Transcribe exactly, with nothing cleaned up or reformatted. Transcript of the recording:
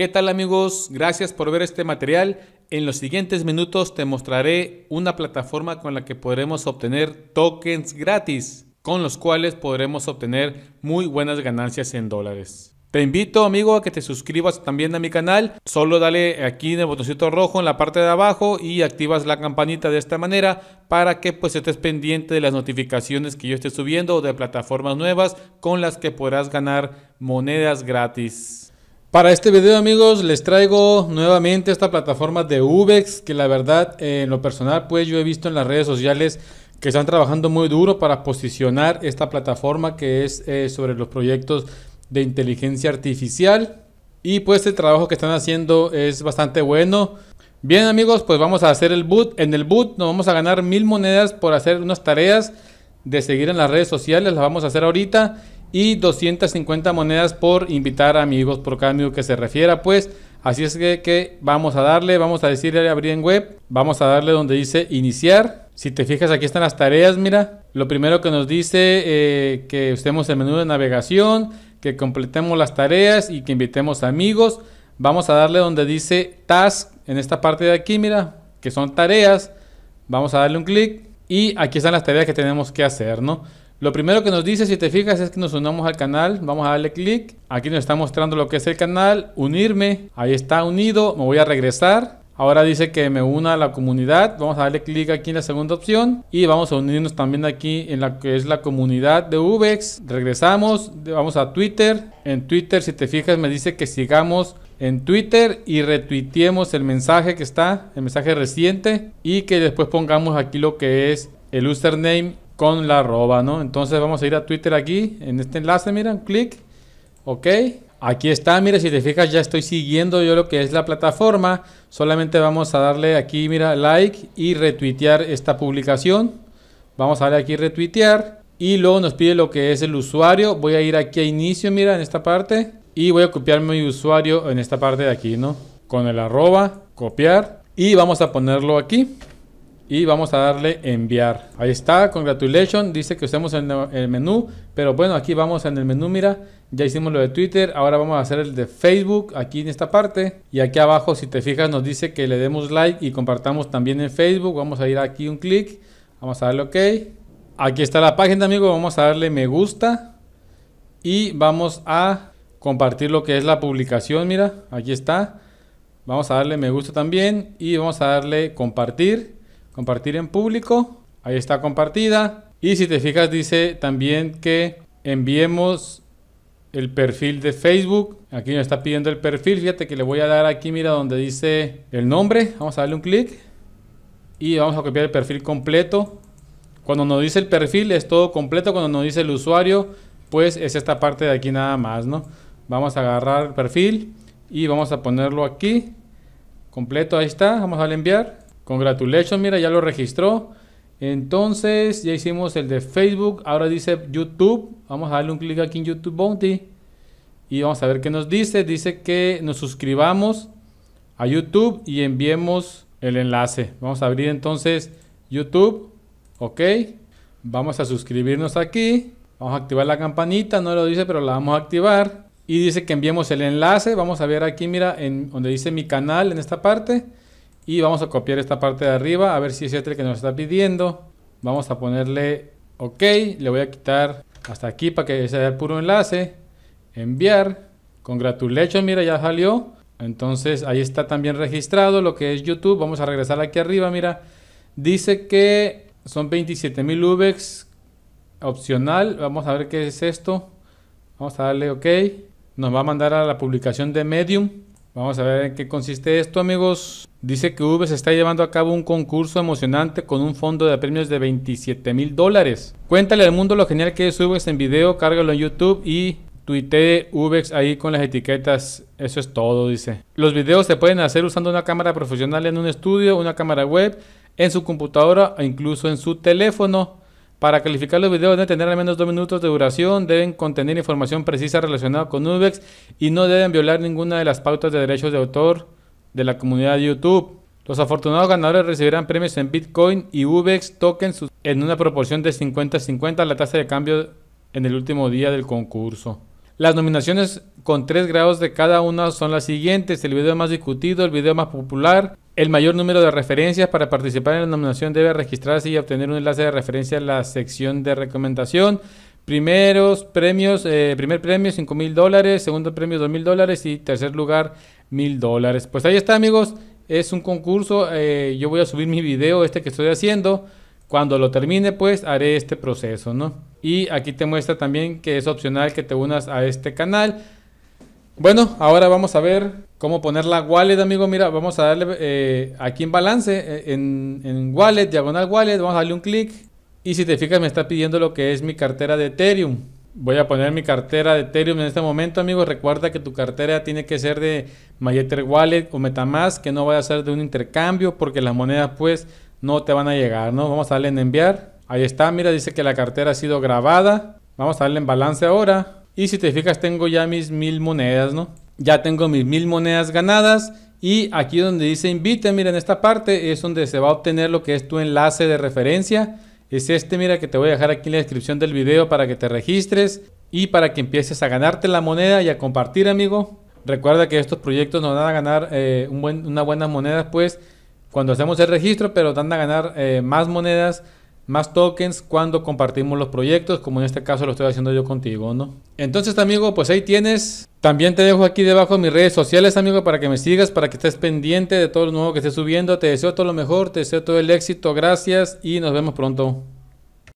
¿Qué tal amigos? Gracias por ver este material. En los siguientes minutos te mostraré una plataforma con la que podremos obtener tokens gratis, con los cuales podremos obtener muy buenas ganancias en dólares. Te invito amigo a que te suscribas también a mi canal, solo dale aquí en el botoncito rojo en la parte de abajo y activas la campanita de esta manera para que pues estés pendiente de las notificaciones que yo esté subiendo o de plataformas nuevas con las que podrás ganar monedas gratis. Para este video amigos les traigo nuevamente esta plataforma de U B E X que la verdad eh, en lo personal pues yo he visto en las redes sociales que están trabajando muy duro para posicionar esta plataforma que es eh, sobre los proyectos de inteligencia artificial y pues el trabajo que están haciendo es bastante bueno. Bien amigos, pues vamos a hacer el boot. En el boot nos vamos a ganar mil monedas por hacer unas tareas de seguir en las redes sociales, las vamos a hacer ahorita, y doscientas cincuenta monedas por invitar a amigos, por cada amigo que se refiera pues. Así es que, que vamos a darle, vamos a decirle abrir en web, vamos a darle donde dice iniciar. Si te fijas aquí están las tareas, mira, lo primero que nos dice eh, que usemos el menú de navegación, que completemos las tareas y que invitemos amigos. Vamos a darle donde dice task, en esta parte de aquí, mira, que son tareas. Vamos a darle un clic y aquí están las tareas que tenemos que hacer, ¿no? Lo primero que nos dice, si te fijas, es que nos unamos al canal. Vamos a darle clic. Aquí nos está mostrando lo que es el canal, unirme. Ahí está unido, me voy a regresar. Ahora dice que me una a la comunidad. Vamos a darle clic aquí en la segunda opción. Y vamos a unirnos también aquí en la que es la comunidad de U B E X. Regresamos, vamos a Twitter. En Twitter, si te fijas, me dice que sigamos en Twitter y retuiteemos el mensaje que está, el mensaje reciente. Y que después pongamos aquí lo que es el username con la arroba, ¿no? Entonces vamos a ir a Twitter aquí, en este enlace, mira, un clic. Ok. Aquí está, mira, si te fijas ya estoy siguiendo yo lo que es la plataforma. Solamente vamos a darle aquí, mira, like y retuitear esta publicación. Vamos a darle aquí retuitear y luego nos pide lo que es el usuario. Voy a ir aquí a inicio, mira, en esta parte y voy a copiar mi usuario en esta parte de aquí, ¿no? Con el arroba, copiar y vamos a ponerlo aquí. Y vamos a darle enviar. Ahí está, congratulations. Dice que usemos el, el menú. Pero bueno, aquí vamos en el menú, mira. Ya hicimos lo de Twitter. Ahora vamos a hacer el de Facebook. Aquí en esta parte. Y aquí abajo, si te fijas, nos dice que le demos like y compartamos también en Facebook. Vamos a ir aquí un clic. Vamos a darle OK. Aquí está la página, amigos. Vamos a darle me gusta. Y vamos a compartir lo que es la publicación, mira. Aquí está. Vamos a darle me gusta también. Y vamos a darle compartir. Compartir en público, ahí está compartida. Y si te fijas dice también que enviemos el perfil de Facebook. Aquí nos está pidiendo el perfil, fíjate que le voy a dar aquí, mira donde dice el nombre. Vamos a darle un clic y vamos a copiar el perfil completo. Cuando nos dice el perfil es todo completo, cuando nos dice el usuario pues es esta parte de aquí nada más, ¿no? Vamos a agarrar el perfil y vamos a ponerlo aquí, completo, ahí está, vamos a darle enviar. Congratulations, mira, ya lo registró. Entonces, ya hicimos el de Facebook. Ahora dice YouTube. Vamos a darle un clic aquí en YouTube Bounty. Y vamos a ver qué nos dice. Dice que nos suscribamos a YouTube y enviemos el enlace. Vamos a abrir entonces YouTube. Ok. Vamos a suscribirnos aquí. Vamos a activar la campanita. No lo dice, pero la vamos a activar. Y dice que enviemos el enlace. Vamos a ver aquí, mira, en donde dice mi canal, en esta parte. Y vamos a copiar esta parte de arriba, a ver si es este el que nos está pidiendo. Vamos a ponerle OK, le voy a quitar hasta aquí para que sea el puro enlace. Enviar, congratulations, mira ya salió. Entonces ahí está también registrado lo que es YouTube. Vamos a regresar aquí arriba, mira. Dice que son veintisiete mil U B E X opcional. Vamos a ver qué es esto. Vamos a darle OK. Nos va a mandar a la publicación de Medium. Vamos a ver en qué consiste esto, amigos. Dice que U B E X está llevando a cabo un concurso emocionante con un fondo de premios de veintisiete mil dólares. Cuéntale al mundo lo genial que es U B E X en video, cárgalo en YouTube y tuitee U B E X ahí con las etiquetas. Eso es todo, dice. Los videos se pueden hacer usando una cámara profesional en un estudio, una cámara web, en su computadora o incluso en su teléfono. Para calificar los videos deben tener al menos dos minutos de duración, deben contener información precisa relacionada con U B E X y no deben violar ninguna de las pautas de derechos de autor de la comunidad de YouTube. Los afortunados ganadores recibirán premios en Bitcoin y U B E X tokens en una proporción de cincuenta a cincuenta la tasa de cambio en el último día del concurso. Las nominaciones con tres grados de cada una son las siguientes: el video más discutido, el video más popular, el mayor número de referencias. Para participar en la nominación debe registrarse y obtener un enlace de referencia en la sección de recomendación. Primeros premios, eh, primer premio cinco mil dólares, segundo premio dos mil dólares y tercer lugar mil dólares. Pues ahí está, amigos, es un concurso. Eh, yo voy a subir mi video este que estoy haciendo. Cuando lo termine, pues haré este proceso, ¿no? Y aquí te muestra también que es opcional que te unas a este canal. Bueno, ahora vamos a ver cómo poner la wallet, amigo. Mira, vamos a darle eh, aquí en balance, en, en wallet, diagonal wallet. Vamos a darle un clic. Y si te fijas, me está pidiendo lo que es mi cartera de Ethereum. Voy a poner mi cartera de Ethereum en este momento, amigos. Recuerda que tu cartera tiene que ser de MyEtherWallet o Metamask, que no vaya a ser de un intercambio, porque las monedas, pues, no te van a llegar, ¿no? Vamos a darle en enviar. Ahí está, mira, dice que la cartera ha sido grabada. Vamos a darle en balance ahora. Y si te fijas, tengo ya mis mil monedas, ¿no? Ya tengo mis mil monedas ganadas. Y aquí donde dice invite, mira, en esta parte es donde se va a obtener lo que es tu enlace de referencia. Es este, mira, que te voy a dejar aquí en la descripción del video para que te registres y para que empieces a ganarte la moneda y a compartir, amigo. Recuerda que estos proyectos nos van a ganar eh, un buen, unas buenas monedas, pues, cuando hacemos el registro, pero van a ganar eh, más monedas, más tokens cuando compartimos los proyectos, como en este caso lo estoy haciendo yo contigo, ¿no? Entonces, amigo, pues ahí tienes. También te dejo aquí debajo mis redes sociales, amigo, para que me sigas, para que estés pendiente de todo lo nuevo que esté subiendo. Te deseo todo lo mejor, te deseo todo el éxito, gracias y nos vemos pronto.